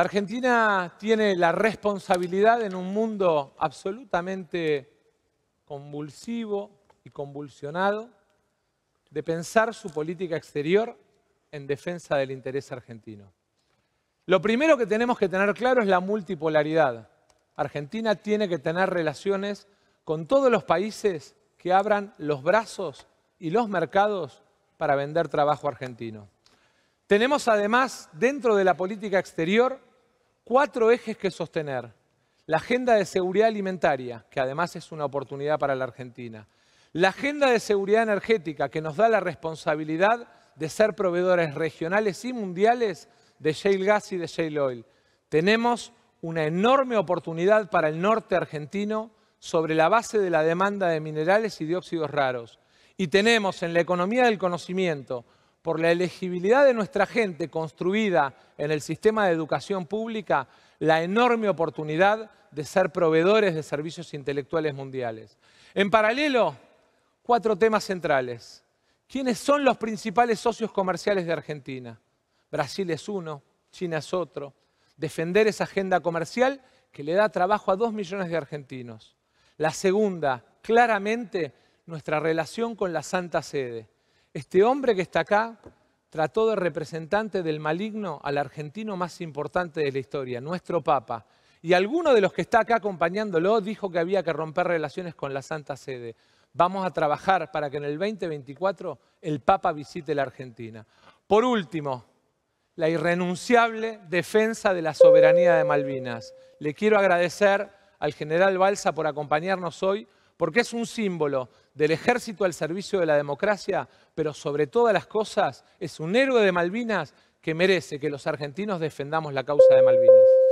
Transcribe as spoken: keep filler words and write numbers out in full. La Argentina tiene la responsabilidad en un mundo absolutamente convulsivo y convulsionado de pensar su política exterior en defensa del interés argentino. Lo primero que tenemos que tener claro es la multipolaridad. Argentina tiene que tener relaciones con todos los países que abran los brazos y los mercados para vender trabajo argentino. Tenemos además dentro de la política exterior cuatro ejes que sostener. La agenda de seguridad alimentaria, que además es una oportunidad para la Argentina. La agenda de seguridad energética, que nos da la responsabilidad de ser proveedores regionales y mundiales de shale gas y de shale oil. Tenemos una enorme oportunidad para el norte argentino sobre la base de la demanda de minerales y dióxidos raros. Y tenemos en la economía del conocimiento, por la elegibilidad de nuestra gente construida en el sistema de educación pública, la enorme oportunidad de ser proveedores de servicios intelectuales mundiales. En paralelo, cuatro temas centrales. ¿Quiénes son los principales socios comerciales de Argentina? Brasil es uno, China es otro. Defender esa agenda comercial que le da trabajo a dos millones de argentinos. La segunda, claramente, nuestra relación con la Santa Sede. Este hombre que está acá trató de representante del maligno al argentino más importante de la historia, nuestro Papa. Y alguno de los que está acá acompañándolo dijo que había que romper relaciones con la Santa Sede. Vamos a trabajar para que en el veinte veinticuatro el Papa visite la Argentina. Por último, la irrenunciable defensa de la soberanía de Malvinas. Le quiero agradecer al general Balsa por acompañarnos hoy, porque es un símbolo del ejército al servicio de la democracia, pero sobre todas las cosas es un héroe de Malvinas que merece que los argentinos defendamos la causa de Malvinas.